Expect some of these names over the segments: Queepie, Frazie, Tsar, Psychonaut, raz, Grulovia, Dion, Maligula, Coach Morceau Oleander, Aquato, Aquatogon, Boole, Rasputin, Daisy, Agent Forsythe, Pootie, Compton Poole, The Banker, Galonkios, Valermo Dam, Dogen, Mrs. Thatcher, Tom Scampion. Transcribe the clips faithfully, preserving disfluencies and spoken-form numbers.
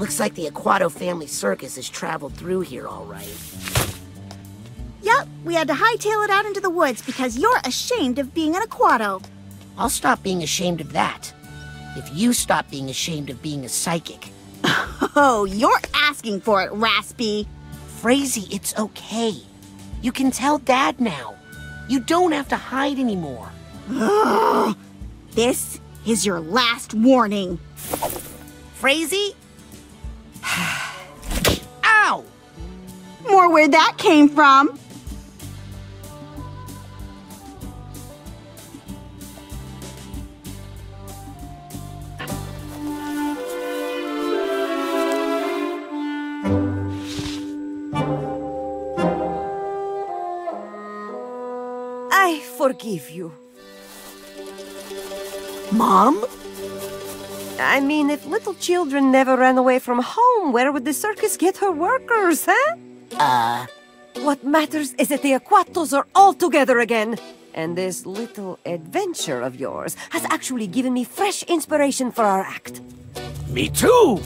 Looks like the Aquato family circus has traveled through here all right. Yep, we had to hightail it out into the woods because you're ashamed of being an Aquato. I'll stop being ashamed of that. If you stop being ashamed of being a psychic. Oh, you're asking for it, Raspy. Frazie, it's okay. You can tell Dad now. You don't have to hide anymore. Ugh. This is your last warning. Frazie? Ow! More where that came from. I forgive you. Mom? I mean, if little children never ran away from home, where would the circus get her workers, huh? Uh... What matters is that the Aquatos are all together again. And this little adventure of yours has actually given me fresh inspiration for our act. Me too!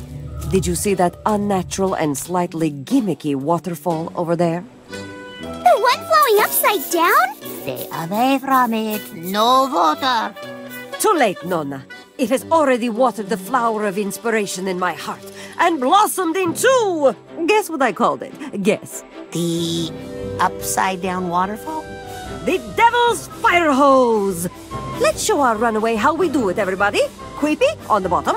Did you see that unnatural and slightly gimmicky waterfall over there? The one flowing upside down? Stay away from it. No water. Too late, Nonna. It has already watered the flower of inspiration in my heart, and blossomed into... Guess what I called it? Guess. The... upside-down waterfall? The Devil's Fire Hose! Let's show our runaway how we do it, everybody. Queepie, on the bottom.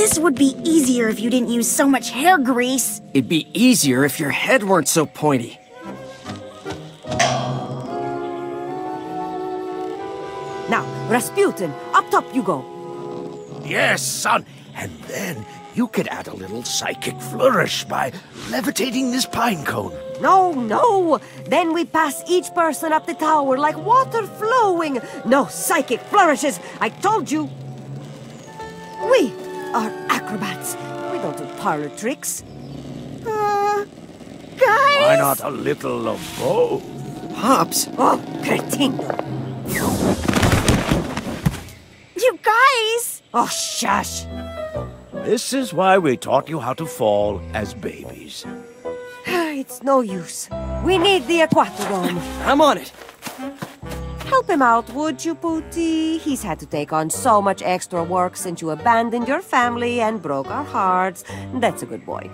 This would be easier if you didn't use so much hair grease. It'd be easier if your head weren't so pointy. Now, Rasputin, up top you go. Yes, son. And then you could add a little psychic flourish by levitating this pine cone. No, no. Then we pass each person up the tower like water flowing. No psychic flourishes. I told you. We... are acrobats. We don't do parlor tricks. Uh, guys? Why not a little of both? Pops? Oh, cretin. You guys! Oh, shush. This is why we taught you how to fall as babies. It's no use. We need the Aquatogon. I'm on it. Help him out, would you, Pootie? He's had to take on so much extra work since you abandoned your family and broke our hearts. That's a good boy.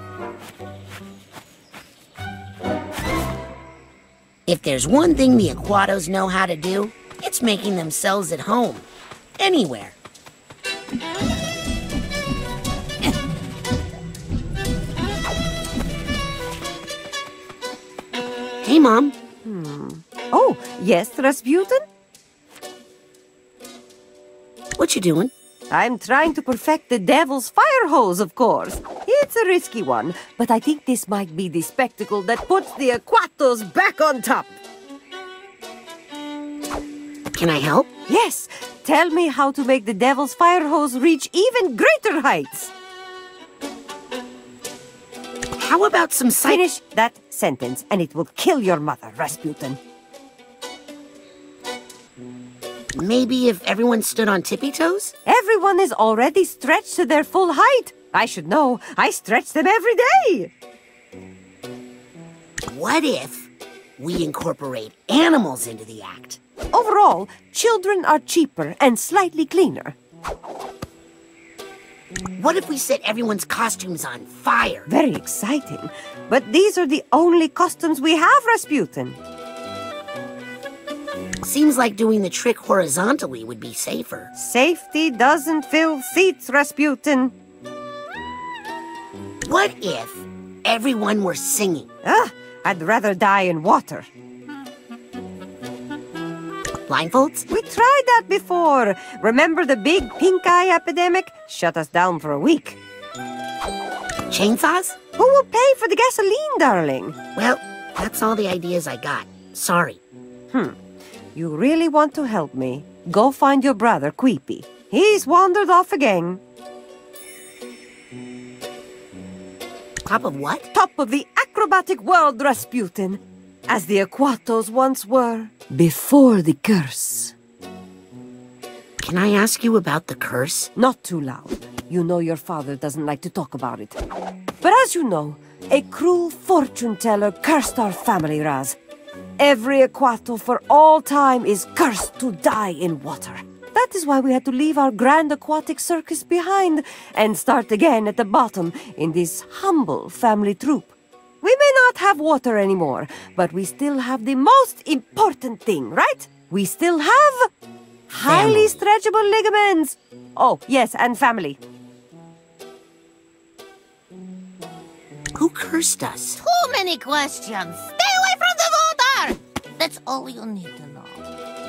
If there's one thing the Aquatos know how to do, it's making themselves at home. Anywhere. Hey, Mom. Hmm. Oh, yes, Rasputin? What you doing? I'm trying to perfect the Devil's Fire Hose, of course. It's a risky one, but I think this might be the spectacle that puts the Aquatos back on top. Can I help? Yes. Tell me how to make the Devil's Fire Hose reach even greater heights. How about some psych- Finish that sentence, and it will kill your mother, Rasputin. Maybe if everyone stood on tippy-toes? Everyone is already stretched to their full height. I should know. I stretch them every day. What if we incorporate animals into the act? Overall, children are cheaper and slightly cleaner. What if we set everyone's costumes on fire? Very exciting. But these are the only costumes we have, Rasputin. Seems like doing the trick horizontally would be safer. Safety doesn't fill seats, Rasputin. What if everyone were singing? Ah, I'd rather die in water. Blindfolds? We tried that before. Remember the big pink eye epidemic? Shut us down for a week. Chainsaws? Who will pay for the gasoline, darling? Well, that's all the ideas I got. Sorry. Hmm. You really want to help me? Go find your brother, Queepie. He's wandered off again. Top of what? Top of the acrobatic world, Rasputin. As the Aquatos once were, before the curse. Can I ask you about the curse? Not too loud. You know your father doesn't like to talk about it. But as you know, a cruel fortune-teller cursed our family, Raz. Every Aquato for all time is cursed to die in water. That is why we had to leave our grand aquatic circus behind and start again at the bottom in this humble family troupe. We may not have water anymore, but we still have the most important thing, right? We still have highly stretchable ligaments. Oh, yes, and family. Who cursed us? Too many questions. Stay away from the water! That's all you need to know.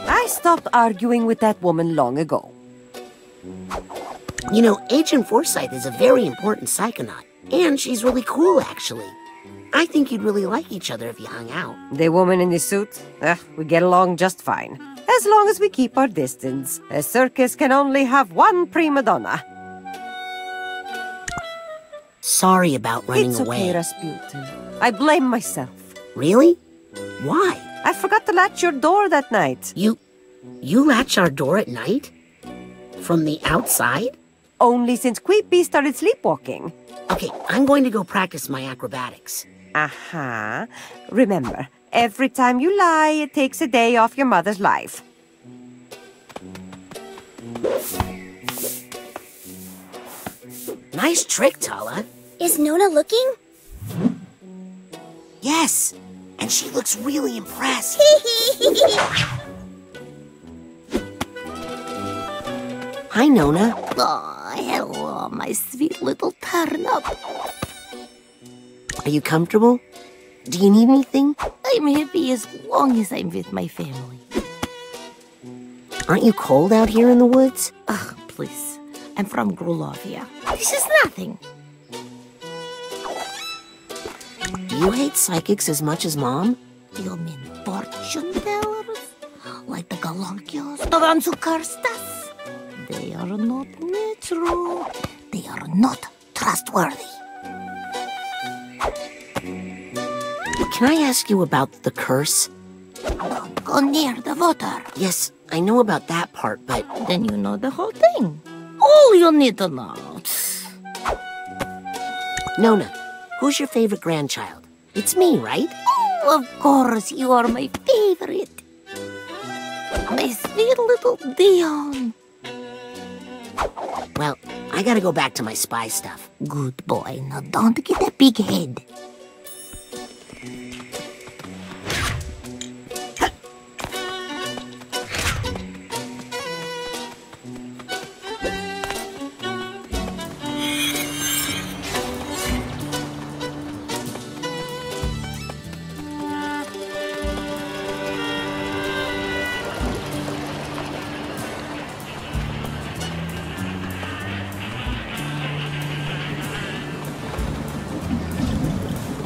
I stopped arguing with that woman long ago. You know, Agent Forsythe is a very important psychonaut, and she's really cool, actually. I think you'd really like each other if you hung out. The woman in the suit? Ugh, we get along just fine. As long as we keep our distance. A circus can only have one prima donna. Sorry about running it's away. It's okay, Rasputin. I blame myself. Really? Why? I forgot to latch your door that night. You... you latch our door at night? From the outside? Only since Queepie started sleepwalking. Okay, I'm going to go practice my acrobatics. Uh-huh. Remember, every time you lie, it takes a day off your mother's life. Nice trick, Tala. Is Nona looking? Yes, and she looks really impressed. Hi, Nona. Oh, hello, my sweet little turnip. Are you comfortable? Do you need anything? I'm happy as long as I'm with my family. Aren't you cold out here in the woods? Ugh, please. I'm from Grulovia. This is nothing. Do you hate psychics as much as Mom? You mean fortune tellers? Like the Galonkios, the ones who cursed us? They are not natural. They are not trustworthy. Can I ask you about the curse? Don't go near the water. Yes, I know about that part, but... Then you know the whole thing. All you need to know. Nona, who's your favorite grandchild? It's me, right? Oh, of course, you are my favorite. My sweet little Dion. Well, I gotta go back to my spy stuff. Good boy, now don't get a big head.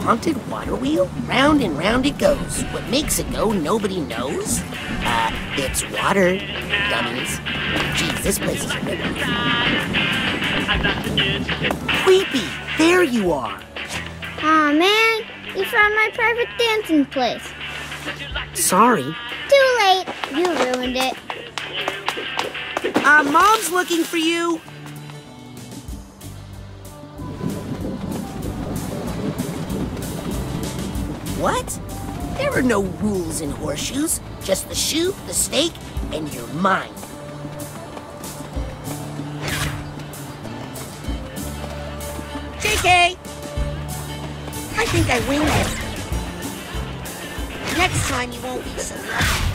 Haunted water wheel? Round and round it goes. What makes it go, nobody knows. Uh, it's water, dummies. Jeez, this place is ridiculous. Creepy, there you are. Aw, man, you found my private dancing place. Sorry. Too late, you ruined it. Uh, Mom's looking for you. What? There are no rules in horseshoes. Just the shoe, the stake, and you're mine. J K! I think I winged it. Next time you won't be so lucky.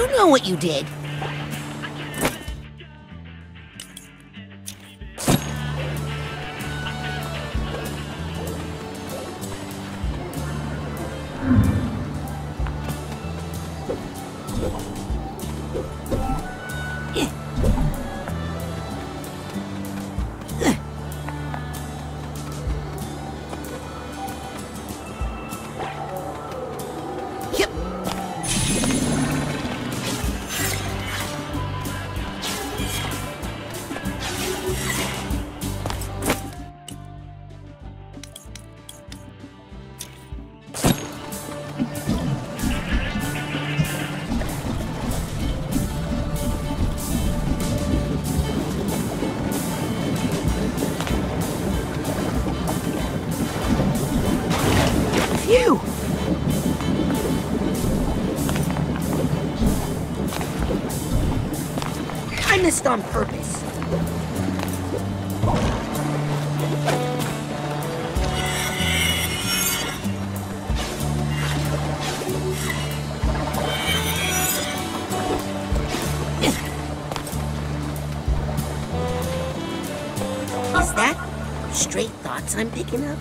I know what you did. Yep, you? I missed on purpose. Is that straight thoughts I'm picking up?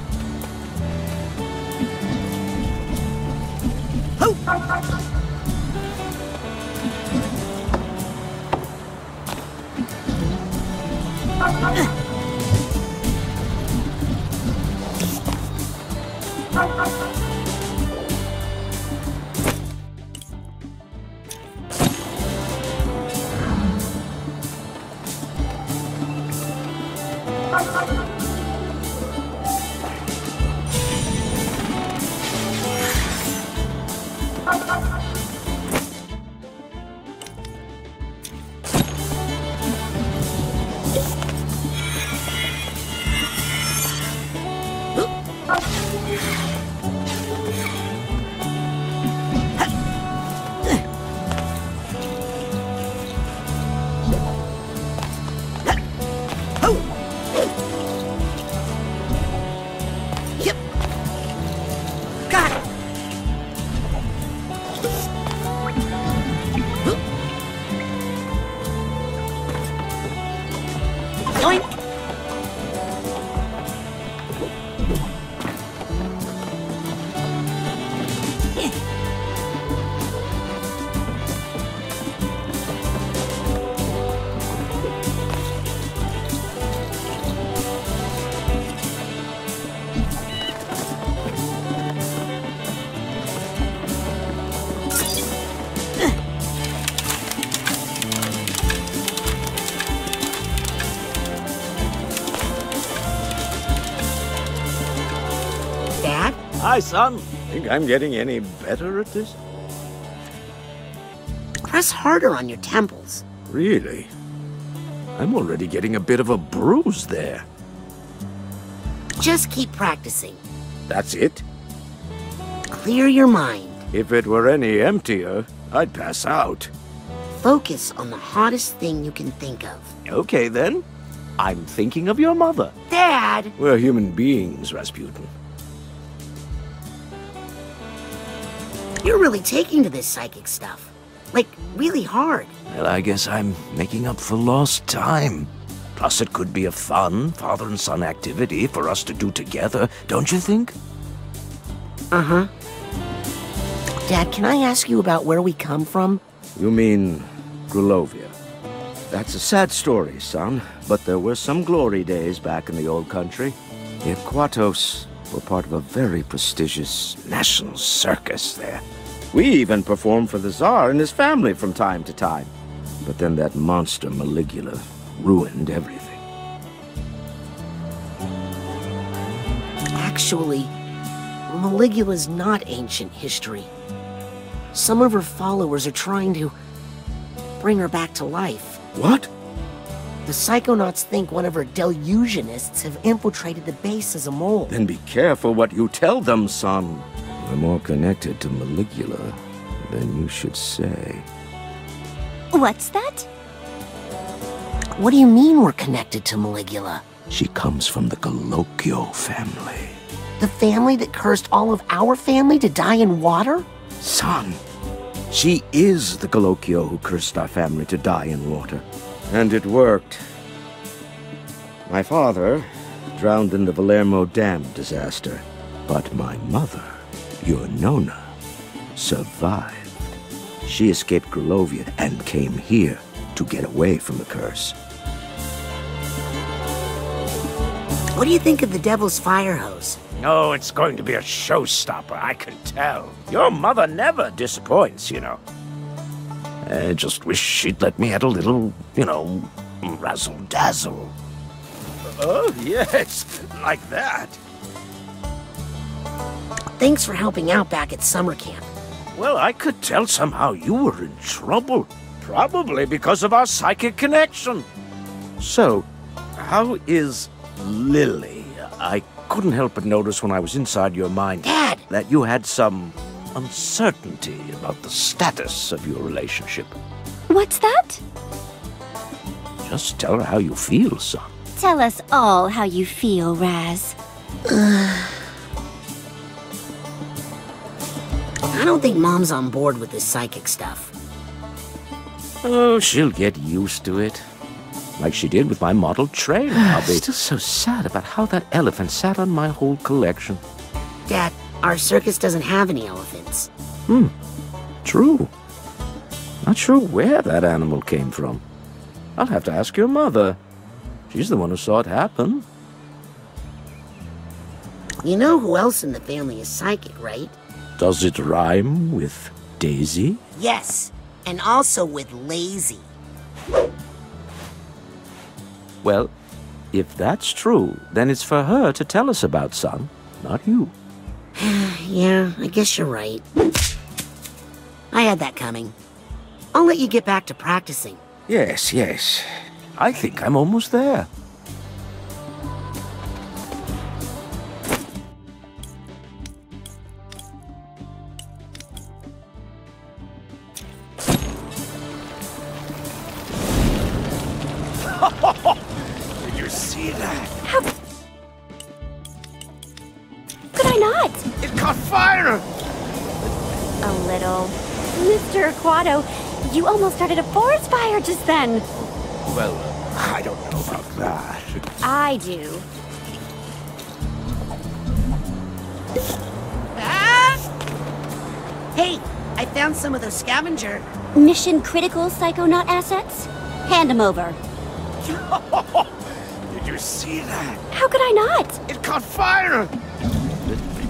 My son, think I'm getting any better at this? Press harder on your temples. Really? I'm already getting a bit of a bruise there. Just keep practicing. That's it? Clear your mind. If it were any emptier, I'd pass out. Focus on the hottest thing you can think of. Okay then. I'm thinking of your mother. Dad! We're human beings, Rasputin. You're really taking to this psychic stuff. Like, really hard. Well, I guess I'm making up for lost time. Plus, it could be a fun father and son activity for us to do together, don't you think? Uh-huh. Dad, can I ask you about where we come from? You mean Grulovia? That's a sad story, son, but there were some glory days back in the old country. The Aquatos were part of a very prestigious national circus there. We even performed for the Tsar and his family from time to time. But then that monster Maligula ruined everything. Actually, Maligula's not ancient history. Some of her followers are trying to bring her back to life. What? The Psychonauts think one of her delusionists have infiltrated the base as a mole. Then be careful what you tell them, son. We're more connected to Maligula than you should say. What's that? What do you mean we're connected to Maligula? She comes from the Galonkios family. The family that cursed all of our family to die in water? Son, she is the Galonkios who cursed our family to die in water. And it worked. My father drowned in the Valermo Dam disaster, but my mother, your Nona, survived. She escaped Grulovia and came here to get away from the curse. What do you think of the Devil's Fire Hose? Oh, it's going to be a showstopper, I can tell. Your mother never disappoints, you know. I just wish she'd let me add a little, you know, razzle-dazzle. Oh, yes, like that. Thanks for helping out back at summer camp. Well, I could tell somehow you were in trouble. Probably because of our psychic connection. So, how is Lily? I couldn't help but notice when I was inside your mind. Dad! that you had some uncertainty about the status of your relationship. What's that? Just tell her how you feel, son. Tell us all how you feel, Raz. Ugh. I don't think Mom's on board with this psychic stuff. Oh, she'll get used to it. Like she did with my model train, I'll be... Still so sad about how that elephant sat on my whole collection. Dad, our circus doesn't have any elephants. Hmm, true. Not sure where that animal came from. I'll have to ask your mother. She's the one who saw it happen. You know who else in the family is psychic, right? Does it rhyme with Daisy? Yes, and also with lazy. Well, if that's true, then it's for her to tell us about, son, not you. Yeah, I guess you're right. I had that coming. I'll let you get back to practicing. Yes, yes. I think I'm almost there. Did you see that? How could I not? It caught fire! A little. Mister Aquato, you almost started a forest fire just then. Well, uh, I don't know about that. I do. Ah! Hey, I found some of those scavenger. Mission critical psychonaut assets? Hand them over. Did you see that? How could I not? It caught fire!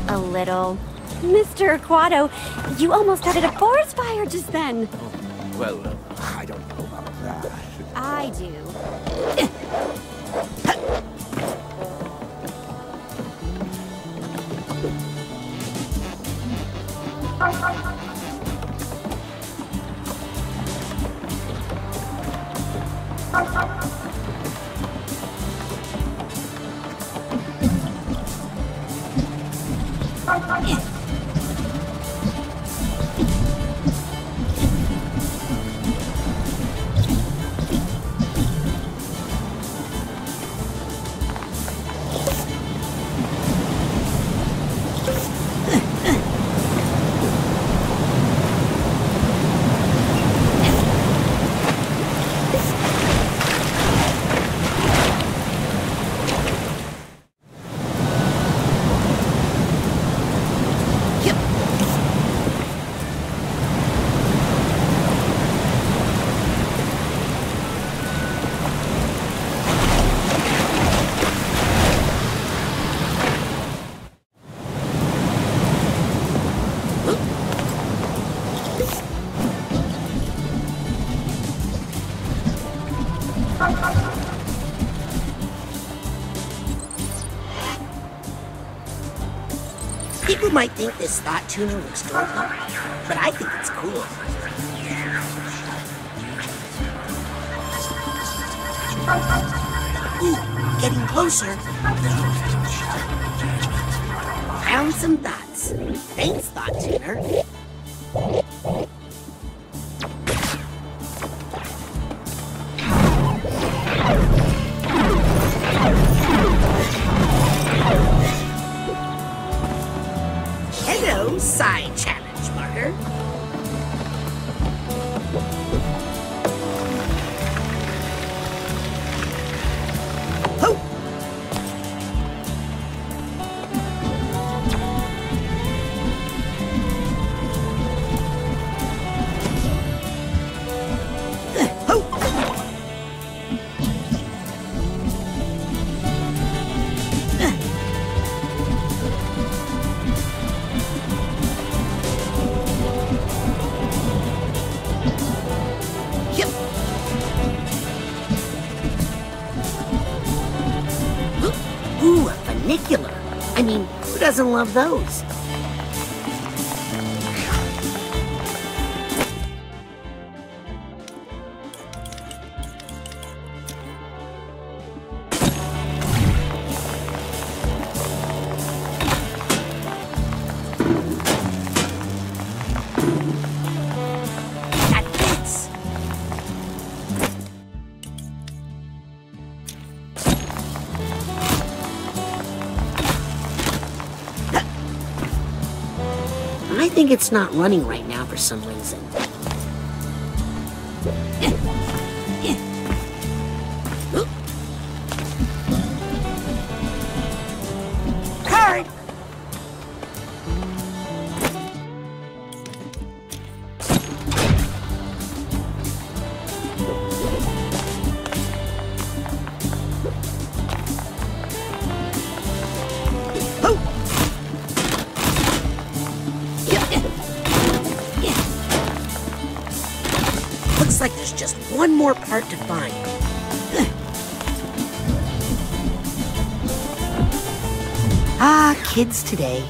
A little. Mister Aquato, you almost started a forest fire just then. Well, uh, I don't know about that. I do. People might think this thought tuner looks dorky, but I think it's cool. Ooh, getting closer. Found some thoughts. Thanks, thought tuner. Side challenge, Martyr. Ho! Doesn't love those. I think it's not running right now for some reason. More part to find. Ah, kids today.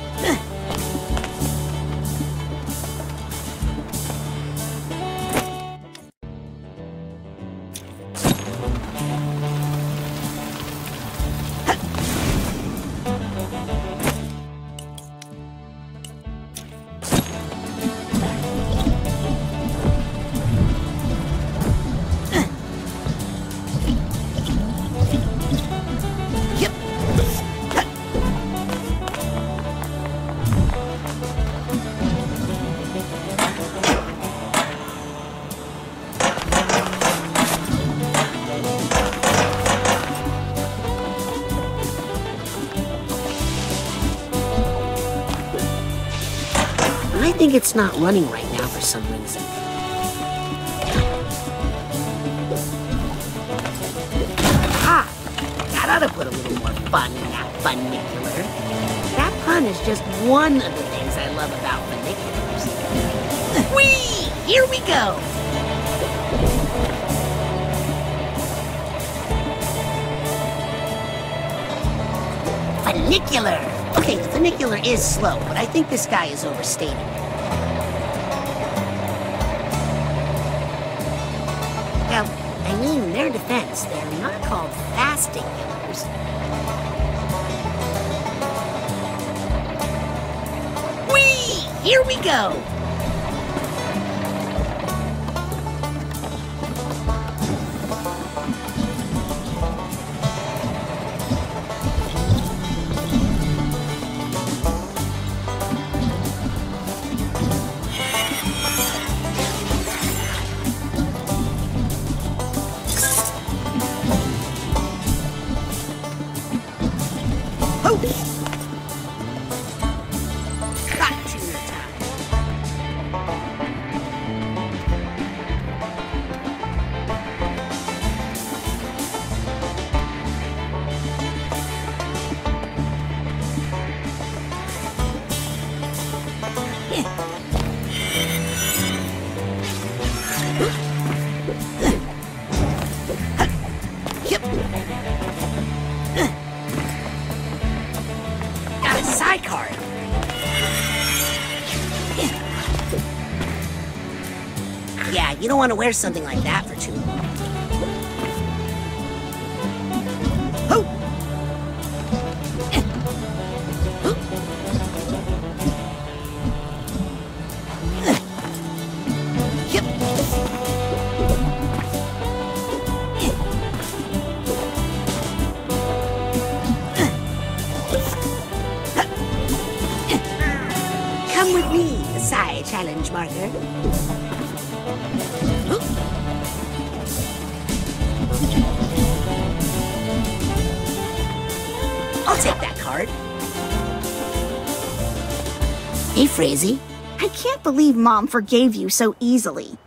I think it's not running right now for some reason. Ah! That ought to put a little more fun in that funicular. That pun is just one of the things I love about funiculars. Whee! Here we go! Funicular! Okay, the funicular is slow, but I think this guy is overstated. Defense, they're not called fasting killers. Whee! Here we go! You don't want to wear something like that for too long. Come with me, the Psy Challenge Marker. Hey, Frazie. I can't believe Mom forgave you so easily.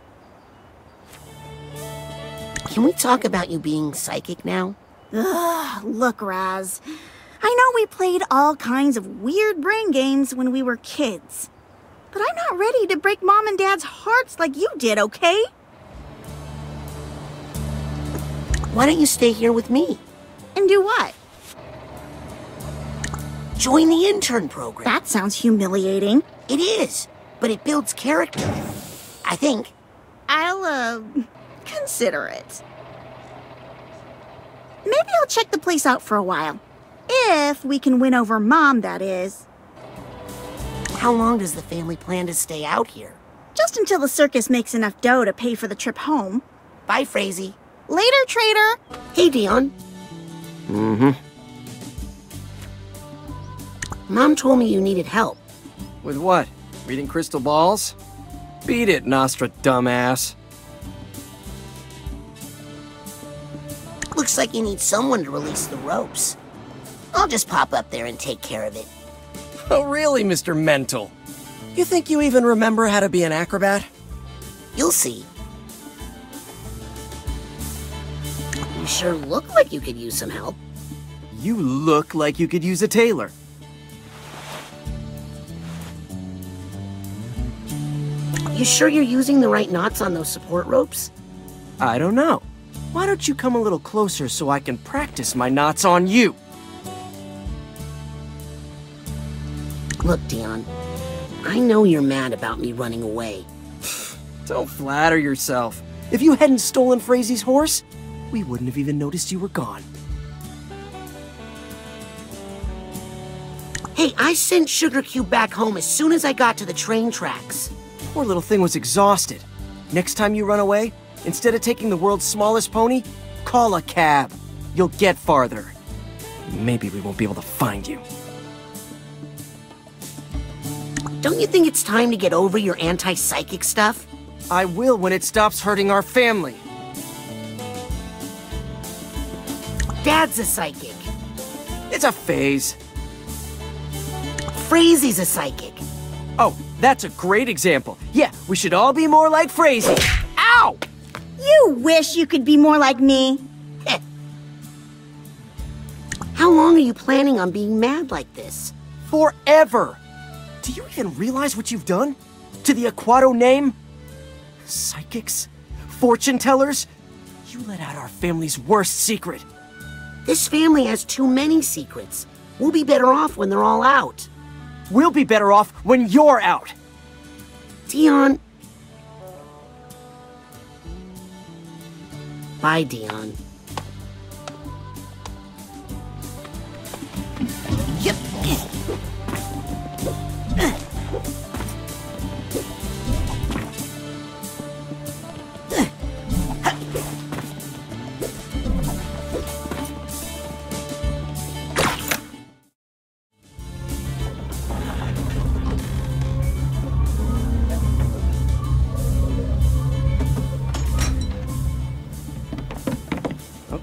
Can we talk about you being psychic now? Ugh, look, Raz. I know we played all kinds of weird brain games when we were kids. But I'm not ready to break Mom and Dad's hearts like you did, okay? Why don't you stay here with me? And do what? Join the intern program. That sounds humiliating. It is, but it builds character, I think. I'll, uh, consider it. Maybe I'll check the place out for a while. If we can win over Mom, that is. How long does the family plan to stay out here? Just until the circus makes enough dough to pay for the trip home. Bye, Frazie. Later, traitor. Hey, Dion. Mm-hmm. Mom told me you needed help. With what? Reading crystal balls? Beat it, Nostra dumbass. Looks like you need someone to release the ropes. I'll just pop up there and take care of it. Oh really, Mister Mental? You think you even remember how to be an acrobat? You'll see. You sure look like you could use some help. You look like you could use a tailor. You sure you're using the right knots on those support ropes? I don't know. Why don't you come a little closer so I can practice my knots on you? Look, Dion, I know you're mad about me running away. Don't flatter yourself. If you hadn't stolen Frazie's horse, we wouldn't have even noticed you were gone. Hey, I sent Sugar Cube back home as soon as I got to the train tracks. Poor little thing was exhausted. Next time you run away, instead of taking the world's smallest pony, call a cab. You'll get farther. Maybe we won't be able to find you. Don't you think it's time to get over your anti-psychic stuff? I will when it stops hurting our family. Dad's a psychic. It's a phase. Frazie's a psychic. Oh, that's a great example. Yeah, we should all be more like Frazie. Ow! You wish you could be more like me. How long are you planning on being mad like this? Forever! Do you even realize what you've done? To the Aquato name? Psychics? Fortune tellers? You let out our family's worst secret. This family has too many secrets. We'll be better off when they're all out. We'll be better off when you're out. Dion. Bye, Dion. Yep.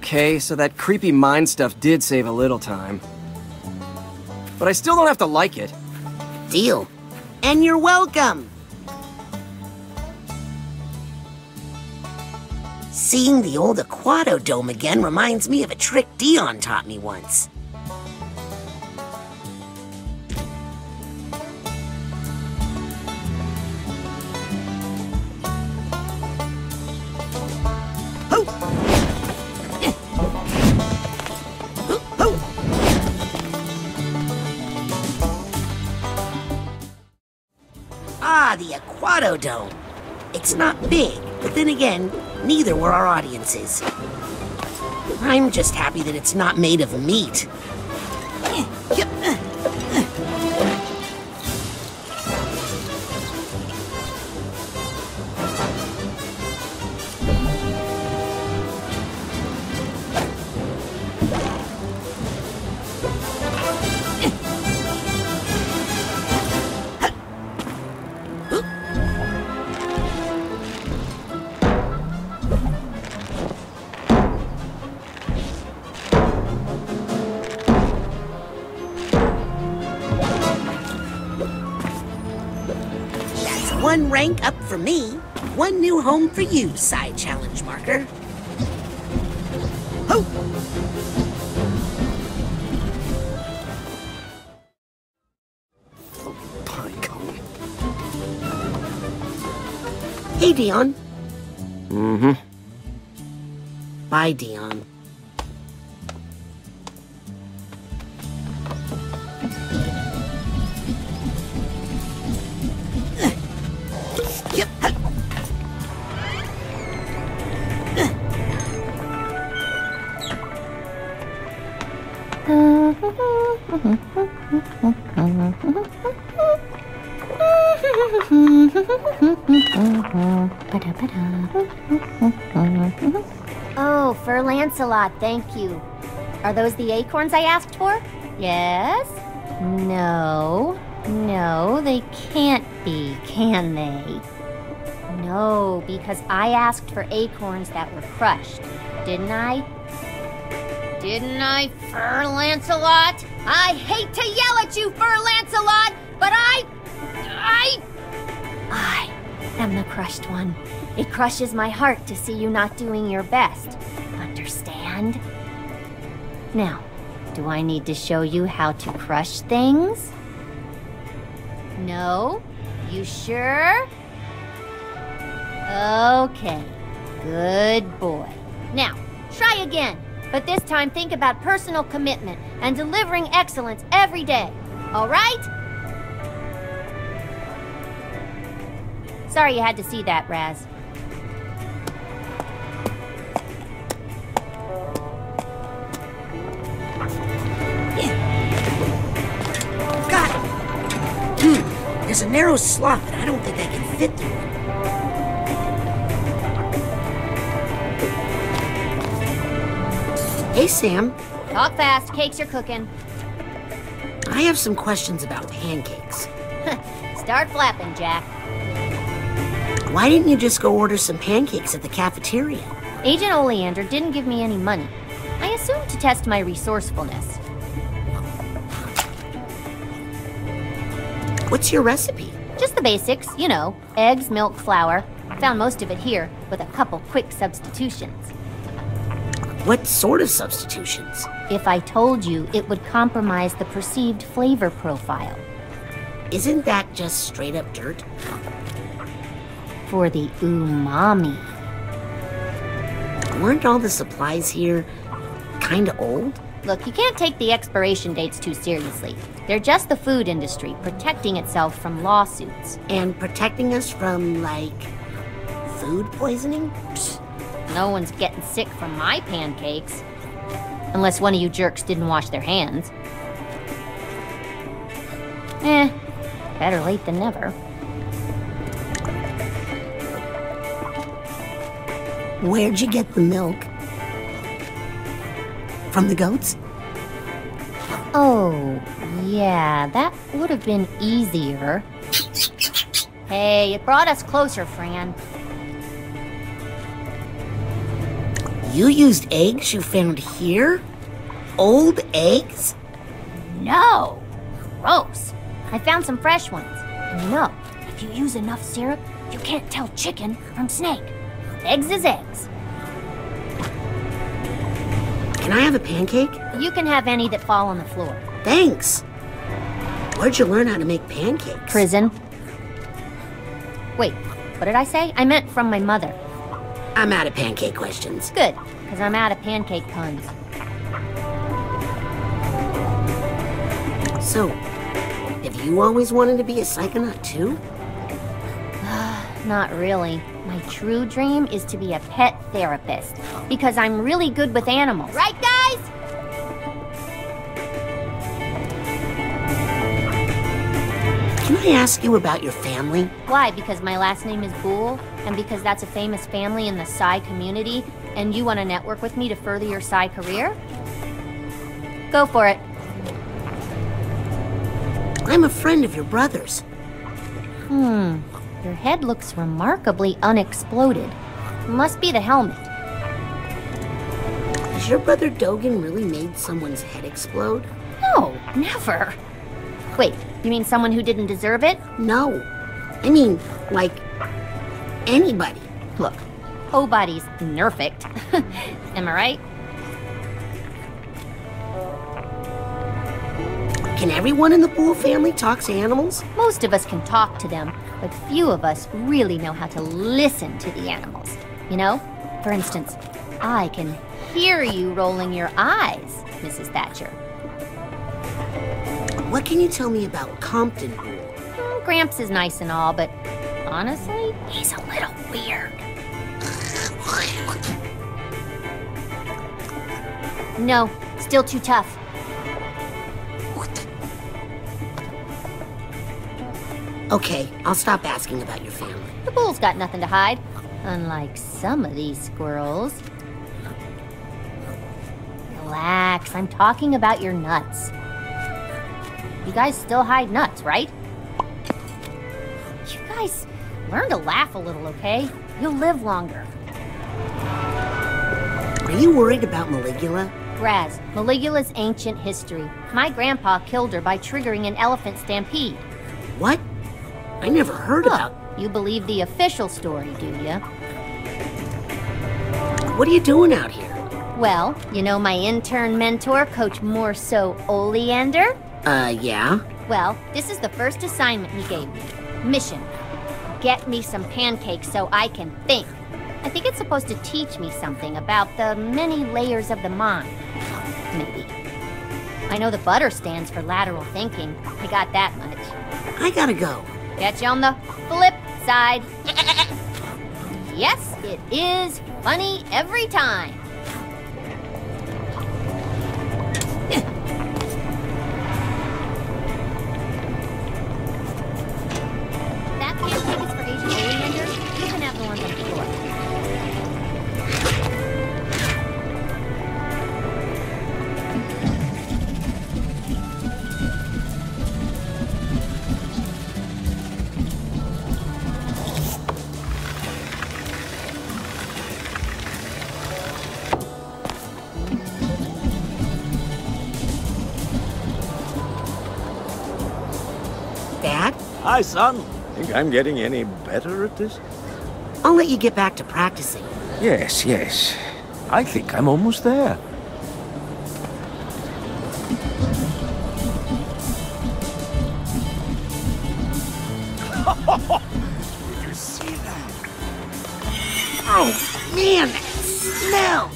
Okay, so that creepy mind stuff did save a little time. But I still don't have to like it. Deal. And you're welcome! Seeing the old Aquato Dome again reminds me of a trick Dion taught me once. Dome. It's not big, but then again, neither were our audiences. I'm just happy that it's not made of meat. One rank up for me, one new home for you, side challenge marker. Ho! Oh, pinecone. Hey, Dion. Mm-hmm. Bye, Dion. Oh, for Lancelot, thank you. Are those the acorns I asked for? Yes? No? No, they can't be, can they? No, because I asked for acorns that were crushed, didn't I? Didn't I, Fur Lancelot? I hate to yell at you, Fur Lancelot, but I... I... I am the crushed one. It crushes my heart to see you not doing your best. Understand? Now, do I need to show you how to crush things? No? You sure? Okay. Good boy. Now, try again. But this time, think about personal commitment and delivering excellence every day. All right? Sorry you had to see that, Raz. Got it! Hmm. There's a narrow slot that I don't think I can fit through it. Hey, Sam. Talk fast. Cakes are cooking. I have some questions about pancakes. Start flapping, Jack. Why didn't you just go order some pancakes at the cafeteria? Agent Oleander didn't give me any money. I assumed to test my resourcefulness. What's your recipe? Just the basics, you know. Eggs, milk, flour. Found most of it here, with a couple quick substitutions. What sort of substitutions? If I told you, it would compromise the perceived flavor profile. Isn't that just straight up dirt? For the umami. Weren't all the supplies here kinda old? Look, you can't take the expiration dates too seriously. They're just the food industry protecting itself from lawsuits. And protecting us from, like, food poisoning? Psst. No one's getting sick from my pancakes. Unless one of you jerks didn't wash their hands. Eh, better late than never. Where'd you get the milk? From the goats? Oh, yeah, that would have been easier. Hey, it brought us closer, Fran. You used eggs you found here? Old eggs? No! Gross! I found some fresh ones. And no, if you use enough syrup, you can't tell chicken from snake. Eggs is eggs. Can I have a pancake? You can have any that fall on the floor. Thanks! Where'd you learn how to make pancakes? Prison. Wait, what did I say? I meant from my mother. I'm out of pancake questions. Good, because I'm out of pancake puns. So, have you always wanted to be a psychonaut too? Not really. My true dream is to be a pet therapist, because I'm really good with animals. Right, guys? Can I ask you about your family? Why? Because my last name is Boole? And because that's a famous family in the Psy community, and you want to network with me to further your Psy career? Go for it. I'm a friend of your brother's. Hmm. Your head looks remarkably unexploded. Must be the helmet. Has your brother Dogen really made someone's head explode? No, never. Wait, you mean someone who didn't deserve it? No. I mean, like... anybody. Look, whole body's nerfect. Am I right? Can everyone in the Boole family talk to animals? Most of us can talk to them, but few of us really know how to listen to the animals. You know? For instance, I can hear you rolling your eyes, Missus Thatcher. What can you tell me about Compton Poole? Mm, Gramps is nice and all, but... honestly, he's a little weird. No, still too tough. Okay, I'll stop asking about your family. The Boole's got nothing to hide, unlike some of these squirrels. Relax, I'm talking about your nuts. You guys still hide nuts, right? You guys learn to laugh a little, okay? You'll live longer. Are you worried about Maligula? Raz, Maligula's ancient history. My grandpa killed her by triggering an elephant stampede. What? I never heard Look, about... You believe the official story, do you? What are you doing out here? Well, you know my intern mentor, Coach Morceau Oleander? Uh, yeah? Well, this is the first assignment he gave me. Mission. Get me some pancakes so I can think. I think it's supposed to teach me something about the many layers of the mind. Maybe. I know the butter stands for lateral thinking. I got that much. I gotta go. Catch you on the flip side. Yes, it is funny every time. Hi, son. Think I'm getting any better at this? I'll let you get back to practicing. Yes, yes. I think I'm almost there. Did you see that? Oh, man, that smell!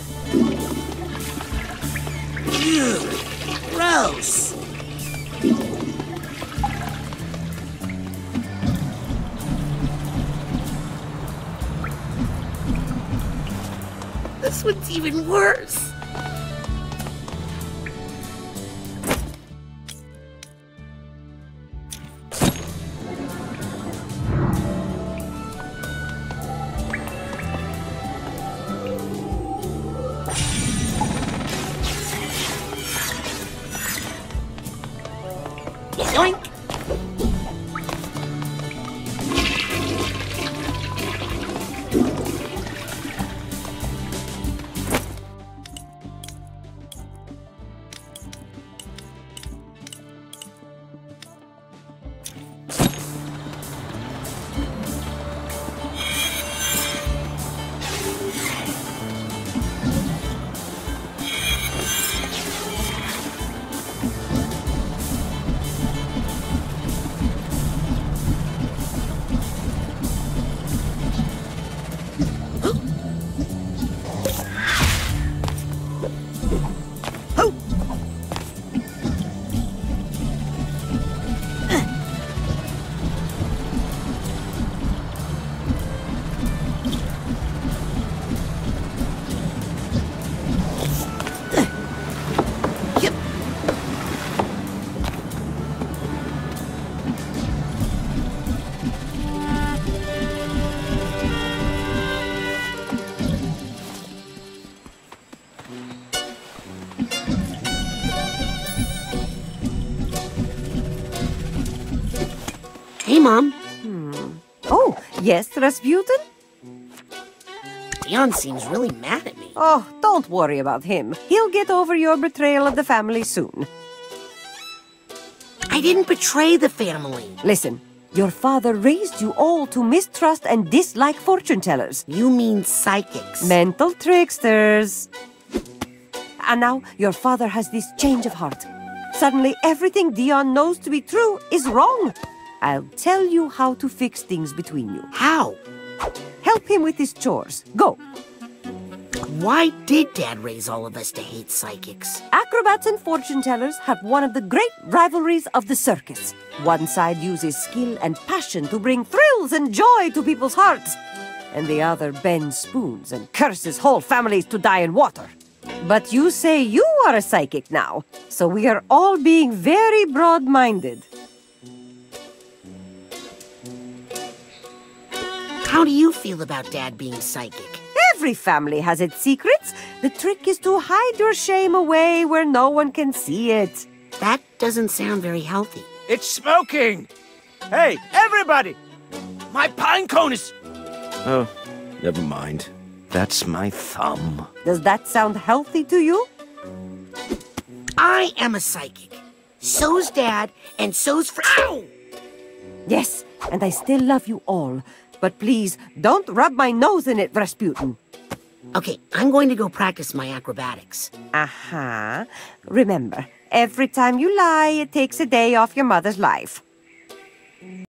Ew, gross! This one's even worse. Mom? Hmm. Oh, yes, Rasputin? Dion seems really mad at me. Oh, don't worry about him. He'll get over your betrayal of the family soon. I didn't betray the family. Listen, your father raised you all to mistrust and dislike fortune tellers. You mean psychics. Mental tricksters. And now your father has this change of heart. Suddenly everything Dion knows to be true is wrong. I'll tell you how to fix things between you. How? Help him with his chores. Go. Why did Dad raise all of us to hate psychics? Acrobats and fortune tellers have one of the great rivalries of the circus. One side uses skill and passion to bring thrills and joy to people's hearts. And the other bends spoons and curses whole families to die in water. But you say you are a psychic now, so we are all being very broad-minded. How do you feel about Dad being psychic? Every family has its secrets. The trick is to hide your shame away where no one can see it. That doesn't sound very healthy. It's smoking! Hey, everybody! My pine cone is... Oh, never mind. That's my thumb. Does that sound healthy to you? I am a psychic. So's Dad, and so's Fra- Ow! Yes, and I still love you all. But please, don't rub my nose in it, Rasputin. Okay, I'm going to go practice my acrobatics. Uh-huh. Remember, every time you lie, it takes a day off your mother's life.